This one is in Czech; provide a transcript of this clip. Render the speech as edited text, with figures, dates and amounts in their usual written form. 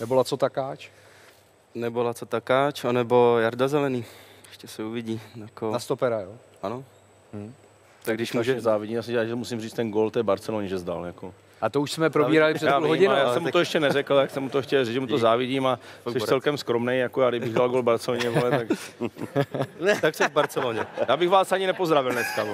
Nebo Laco Takáč? Nebo Laco Takáč, anebo Jarda Zelený. Ještě se uvidí. Jako... Na stopera, jo? Ano. Tak když může závidí, asi dělat, že musím říct ten gól té Barceloně, že zdal. Jako. A to už jsme probírali před půl hodinou. Já jsem mu to ještě neřekl, tak jsem mu to chtěl říct, že mu to závidím a jsi celkem skromnej, jako já, kdybych dal gól Barceloně, vole, tak... tak jsem v Barceloně. Já bych vás ani nepozdravil dneska.